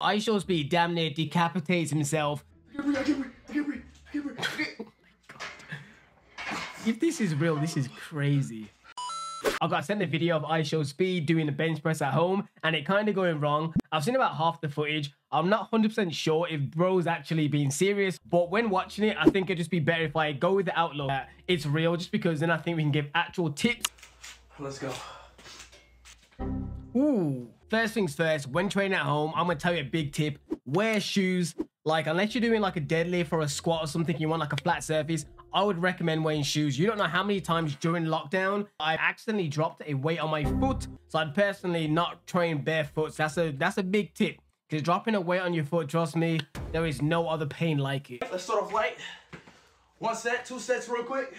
iShowSpeed damn near decapitates himself. I can't breathe. Oh my God. If this is real, this is crazy. I got sent a video of iShowSpeed doing the bench press at home and it kind of going wrong. I've seen about half the footage. I'm not 100% sure if bro's actually being serious, but when watching it, I think it'd just be better if I go with the outlook that it's real, just because then I think we can give actual tips. Let's go. Ooh. First things first, when training at home, I'm going to tell you a big tip. Wear shoes. Like, unless you're doing like a deadlift or a squat or something, you want like a flat surface, I would recommend wearing shoes. You don't know how many times during lockdown I accidentally dropped a weight on my foot. So I'd personally not train barefoot. So that's a big tip. Because dropping a weight on your foot, trust me, there is no other pain like it. Let's start off light. One set, two sets real quick.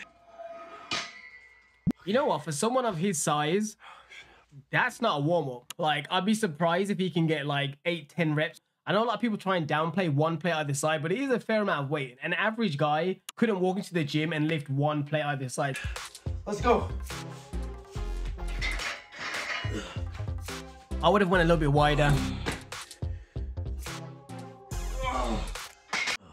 You know what? For someone of his size, that's not a warm-up. Like, I'd be surprised if he can get like 8-10 reps. I know a lot of people try and downplay one plate either side, but it is a fair amount of weight. An average guy couldn't walk into the gym and lift one plate either side. Let's go. I would have went a little bit wider.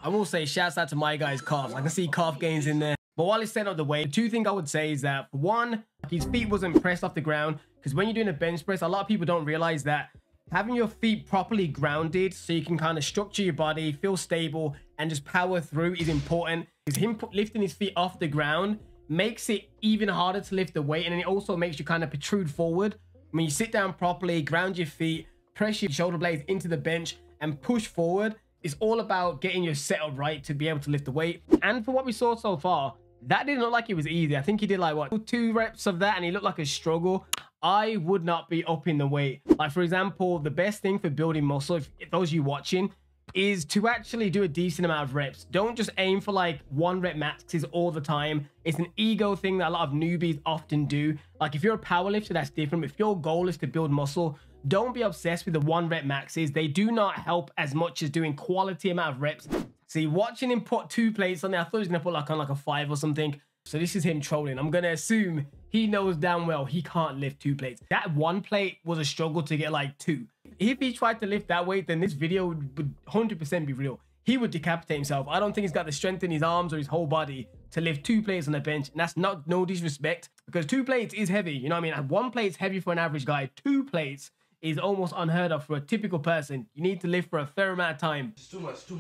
I will say, shouts out to my guy's calves. I can see calf gains in there. But while he's setting up the weight, two things I would say is that, for one, his feet wasn't pressed off the ground. Because when you're doing a bench press, a lot of people don't realize that having your feet properly grounded so you can kind of structure your body, feel stable, and just power through is important. Because him lifting his feet off the ground makes it even harder to lift the weight, and then it also makes you kind of protrude forward. When you sit down properly, ground your feet, press your shoulder blades into the bench, and push forward, it's all about getting your setup right to be able to lift the weight. And for what we saw so far, that didn't look like it was easy. I think he did like, what, 2 reps of that, and he looked like a struggle. I would not be upping the weight. Like, for example, the best thing for building muscle, if those of you watching, is to actually do a decent amount of reps. Don't just aim for like 1-rep maxes all the time. It's an ego thing that a lot of newbies often do. Like, if you're a powerlifter, that's different. If your goal is to build muscle, don't be obsessed with the 1-rep maxes. They do not help as much as doing quality amount of reps. See, watching him put 2 plates on there, I thought he was gonna put like on like a 5 or something. So this is him trolling. I'm gonna assume he knows damn well he can't lift 2 plates. That 1 plate was a struggle to get like 2. If he tried to lift that weight, then this video would 100% be real. He would decapitate himself. I don't think he's got the strength in his arms or his whole body to lift 2 plates on the bench. And that's not no disrespect, because 2 plates is heavy. You know what I mean? 1 plate's heavy for an average guy. 2 plates is almost unheard of for a typical person. You need to lift for a fair amount of time. It's too much.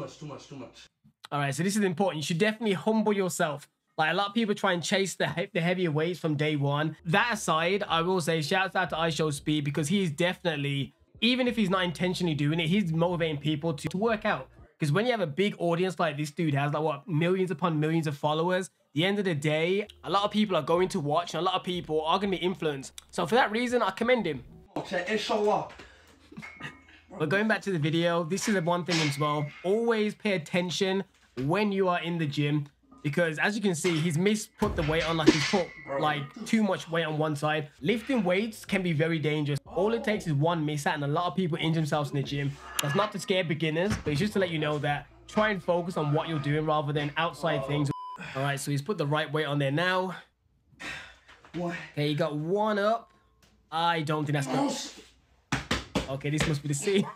All right, so this is important. You should definitely humble yourself. Like, a lot of people try and chase the heavier weights from day one. That aside, I will say, shouts out to iShowSpeed, because he is definitely, even if he's not intentionally doing it, he's motivating people to work out. Because when you have a big audience like this dude has, like, what, millions upon millions of followers, the end of the day, a lot of people are going to watch, and a lot of people are going to be influenced. So for that reason, I commend him. Inshallah. But going back to the video, this is the one thing as well. Always pay attention when you are in the gym, because as you can see, he's misput the weight on, like he put like too much weight on one side. Lifting weights can be very dangerous. All it takes is 1 mishap and a lot of people injure themselves in the gym. That's not to scare beginners, but it's just to let you know that try and focus on what you're doing rather than outside things. All right, so he's put the right weight on there now. Okay, he got 1 up. I don't think that's good. Okay, this must be the scene.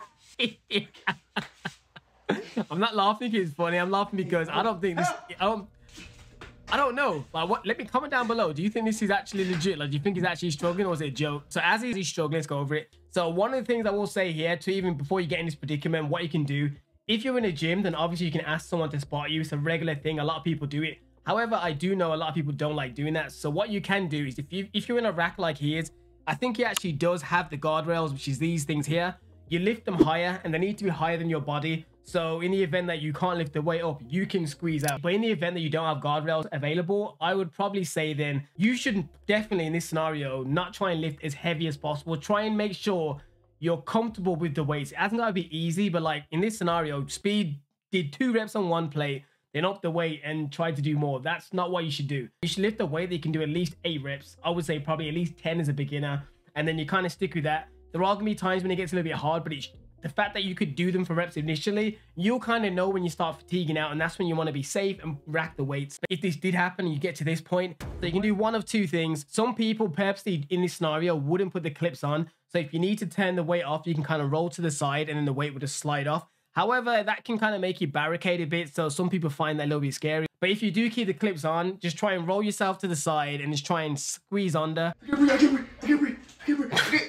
I'm not laughing because it's funny. I'm laughing because I don't think this... I don't know. Like, what? Let me comment down below. Do you think this is actually legit? Like, do you think he's actually struggling, or is it a joke? So as he's struggling, let's go over it. So one of the things I will say here, to even before you get in this predicament, what you can do, if you're in a gym, then obviously you can ask someone to spot you. It's a regular thing. A lot of people do it. However, I do know a lot of people don't like doing that. So what you can do is if you're in a rack like he is, I think he actually does have the guardrails, which is these things here. You lift them higher, and they need to be higher than your body. So in the event that you can't lift the weight up, you can squeeze out. But in the event that you don't have guardrails available, I would probably say then you should definitely, in this scenario, not try and lift as heavy as possible. Try and make sure you're comfortable with the weights. It hasn't got to be easy, but like in this scenario, Speed did 2 reps on 1 plate, then up the weight and try to do more. That's not what you should do. You should lift the weight that you can do at least 8 reps. I would say probably at least 10 as a beginner. And then you kind of stick with that. There are going to be times when it gets a little bit hard, but it's the fact that you could do them for reps initially, you'll kind of know when you start fatiguing out, and that's when you want to be safe and rack the weights. If this did happen and you get to this point, so you can do one of two things. Some people purposely in this scenario wouldn't put the clips on, so if you need to turn the weight off, you can kind of roll to the side and then the weight would just slide off. However, that can kind of make you barricade a bit, so some people find that a little bit scary. But if you do keep the clips on, just try and roll yourself to the side and just try and squeeze under. I can't breathe. Oh my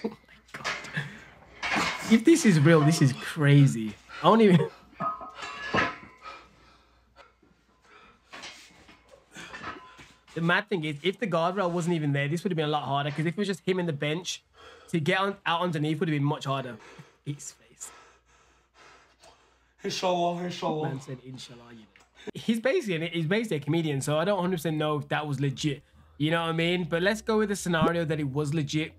God. If this is real, this is crazy. I don't even... The mad thing is, if the guardrail wasn't even there, this would have been a lot harder, because if it was just him and the bench, to get out underneath would have been much harder. His face. Inshallah. Man said inshallah, you know. He's basically a comedian, so I don't 100% know if that was legit. You know what I mean? But let's go with the scenario that it was legit.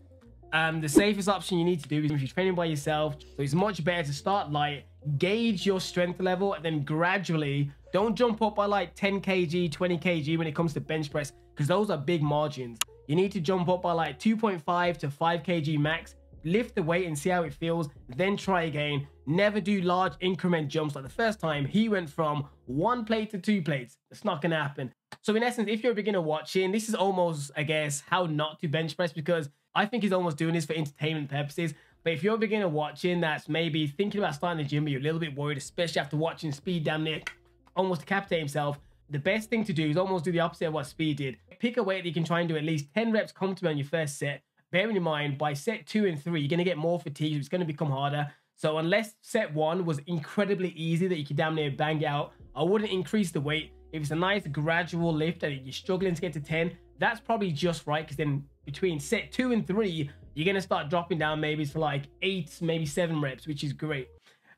The safest option you need to do is if you're training by yourself. So it's much better to start light, gauge your strength level, and then gradually, don't jump up by like 10 kg, 20 kg when it comes to bench press, because those are big margins. You need to jump up by like 2.5 to 5 kg max. Lift the weight and see how it feels, then try again. Never do large increment jumps like the first time. He went from one plate to two plates. It's not gonna happen. So in essence, if you're a beginner watching, this is almost, I guess, how not to bench press, because I think he's almost doing this for entertainment purposes. But if you're a beginner watching that's maybe thinking about starting the gym, but you're a little bit worried, especially after watching Speed damn near almost decapitate himself, the best thing to do is almost do the opposite of what Speed did. Pick a weight that you can try and do at least 10 reps comfortably on your first set. Bearing in mind, by set 2 and 3, you're going to get more fatigued. It's going to become harder. So unless set 1 was incredibly easy that you could damn near bang out, I wouldn't increase the weight. If it's a nice gradual lift and you're struggling to get to 10, that's probably just right, because then between set 2 and 3, you're going to start dropping down maybe to like 8, maybe 7 reps, which is great.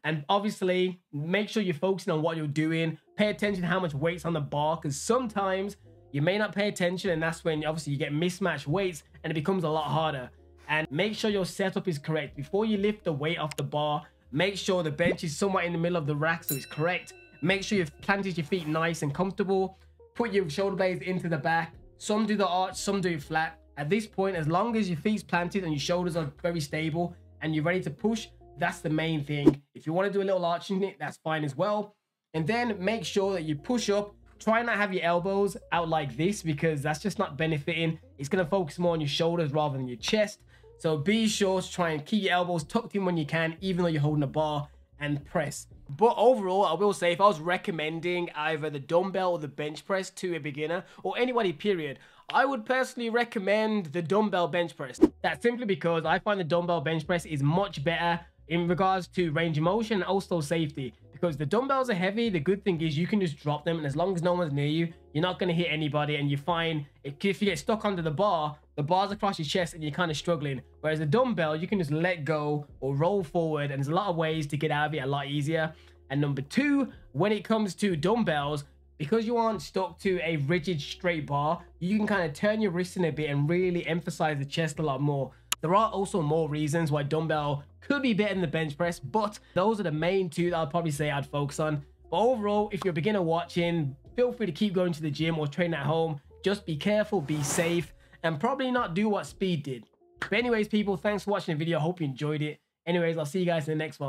And obviously, make sure you're focusing on what you're doing. Pay attention to how much weight's on the bar, because sometimes you may not pay attention, and that's when obviously you get mismatched weights and it becomes a lot harder. And make sure your setup is correct. Before you lift the weight off the bar, make sure the bench is somewhat in the middle of the rack so it's correct. Make sure you've planted your feet nice and comfortable. Put your shoulder blades into the back. Some do the arch, some do it flat. At this point, as long as your feet's planted and your shoulders are very stable and you're ready to push, that's the main thing. If you want to do a little arch in it, that's fine as well. And then make sure that you push up. Try not have your elbows out like this, because that's just not benefiting. It's going to focus more on your shoulders rather than your chest. So be sure to try and keep your elbows tucked in when you can, even though you're holding a bar, and press. But overall, I will say, if I was recommending either the dumbbell or the bench press to a beginner or anybody period, I would personally recommend the dumbbell bench press. That's simply because I find the dumbbell bench press is much better in regards to range of motion and also safety. Because the dumbbells are heavy, the good thing is you can just drop them, and as long as no one's near you, you're not going to hit anybody, and you're fine. If you get stuck under the bar, the bar's across your chest and you're kind of struggling. Whereas a dumbbell, you can just let go or roll forward, and there's a lot of ways to get out of it a lot easier. And number 2, when it comes to dumbbells, because you aren't stuck to a rigid straight bar, you can kind of turn your wrist in a bit and really emphasize the chest a lot more. There are also more reasons why dumbbell could be better than the bench press, but those are the main two that I'd probably say I'd focus on. But overall, if you're a beginner watching, feel free to keep going to the gym or train at home. Just be careful, be safe, and probably not do what Speed did. But anyways, people, thanks for watching the video. I hope you enjoyed it. Anyways, I'll see you guys in the next one.